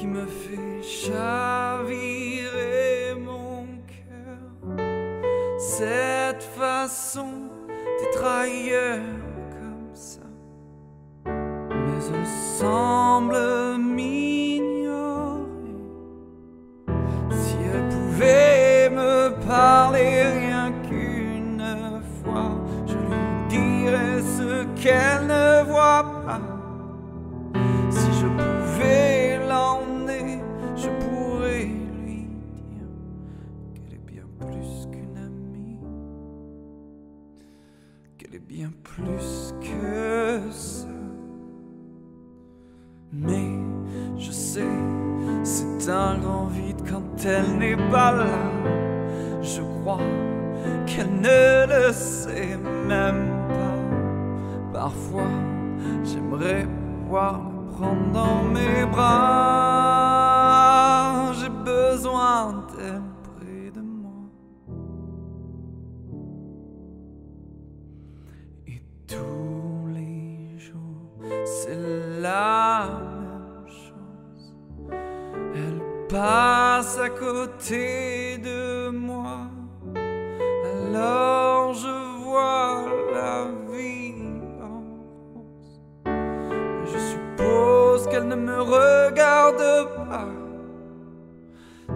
qui me fait chavirer mon cœur. Cette façon d'être ailleurs comme ça, mais elle semble m'ignorer. Si elle pouvait me parler rien qu'une fois, je lui dirais ce qu'elle ne voit pas. Si je pouvais l'emmener, je pourrais lui dire qu'elle est bien plus qu'une amie, qu'elle est bien plus que ça. Mais je sais, c'est un grand vide quand elle n'est pas là. Je crois qu'elle ne le sait même pas. Parfois, j'aimerais pouvoir la prendre dans mes bras. J'ai besoin d'elle près de moi. Et tous les jours, c'est la même chose. Elle passe à côté de moi. Alors je vois la vie en rose. Mais je suppose qu'elle ne me regarde pas.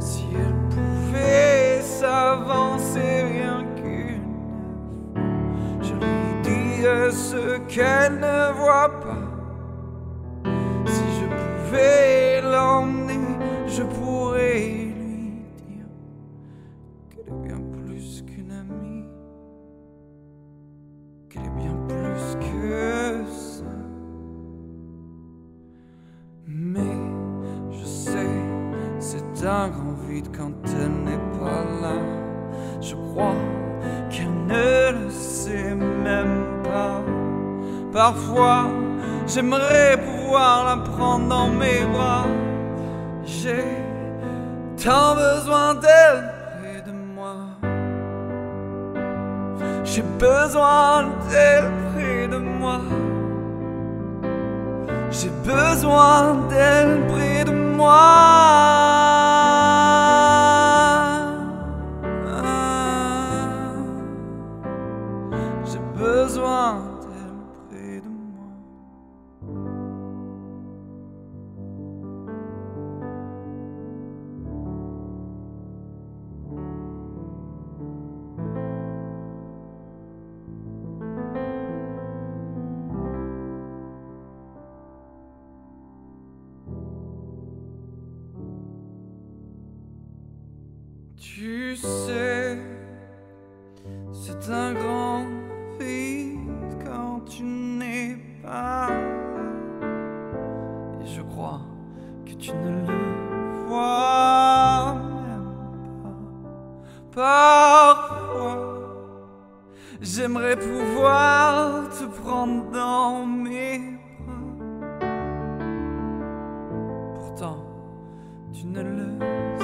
Si elle pouvait s'avancer rien qu'une fois, je lui dirais ce qu'elle ne voit pas. Si je pouvais l'emmener, je pourrais lui dire qu'elle est bien plus qu'une amie, qu'elle est bien plus que ça. Mais je sais, c'est un grand vide quand elle n'est pas là. Je crois qu'elle ne le sait même pas. Parfois, j'aimerais pouvoir la prendre dans mes bras. J'ai tant besoin d'elle près de moi. J'ai besoin d'elle près de moi. J'ai besoin d'elle près de moi. Tu sais, c'est un grand vide quand tu n'es pas là. Et je crois que tu ne le vois même pas. Parfois, j'aimerais pouvoir te prendre dans mes bras. Pourtant, tu ne le sais pas.